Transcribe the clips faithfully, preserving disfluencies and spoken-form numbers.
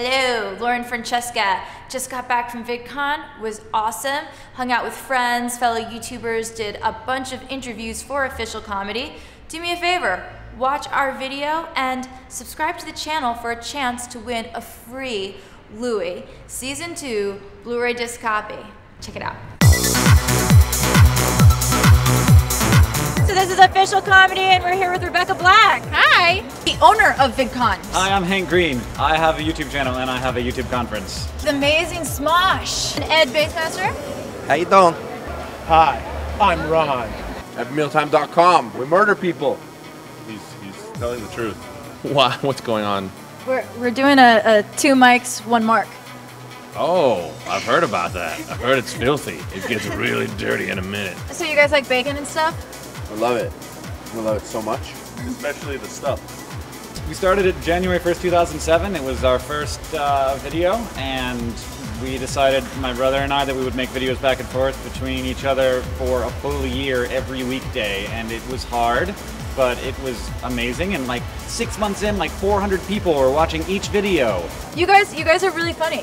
Hello, Lauren Francesca. Just got back from VidCon, was awesome. Hung out with friends, fellow YouTubers, did a bunch of interviews for Official Comedy. Do me a favor, watch our video and subscribe to the channel for a chance to win a free Louie Season two Blu-ray disc copy. Check it out. So this is Official Comedy and we're here with Rebecca Black. Hi. The owner of VidCon. Hi, I'm Hank Green. I have a YouTube channel and I have a YouTube conference. The amazing Smosh. And Ed Bassmaster. How you doing? Hi, I'm Ron. At Mealtime dot com, we murder people. He's, he's telling the truth. Wow, what's going on? We're, we're doing a, a two mics, one mark. Oh, I've heard about that. I've heard it's filthy. It gets really dirty in a minute. So you guys like bacon and stuff? I love it. I love it so much. Especially the stuff. We started it January first, two thousand seven. It was our first uh, video, and we decided, my brother and I, that we would make videos back and forth between each other for a full year every weekday. And it was hard, but it was amazing. And like six months in, like four hundred people were watching each video. You guys, you guys are really funny.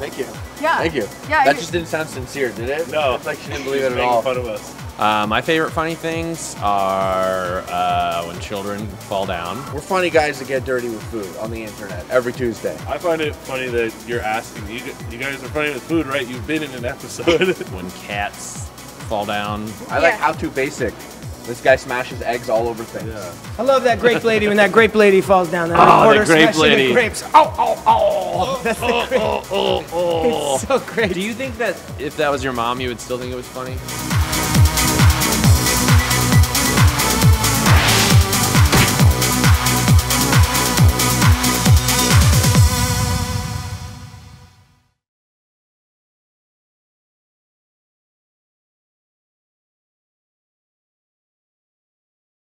Thank you. Yeah. Thank you. Yeah. That just didn't sound sincere, did it? No. It's like she didn't believe it at all. Fun of us. Uh, my favorite funny things are uh, when children fall down. We're funny guys that get dirty with food on the internet every Tuesday. I find it funny that you're asking. You, you guys are funny with food, right? You've been in an episode. When cats fall down. I like yeah. How to basic. This guy smashes eggs all over things. Yeah. I love that grape lady when that grape lady falls down. That oh, the grape lady. The grapes. Oh, oh, oh. That's oh, the grape. Oh, oh, oh. It's so great. Do you think that if that was your mom, you would still think it was funny?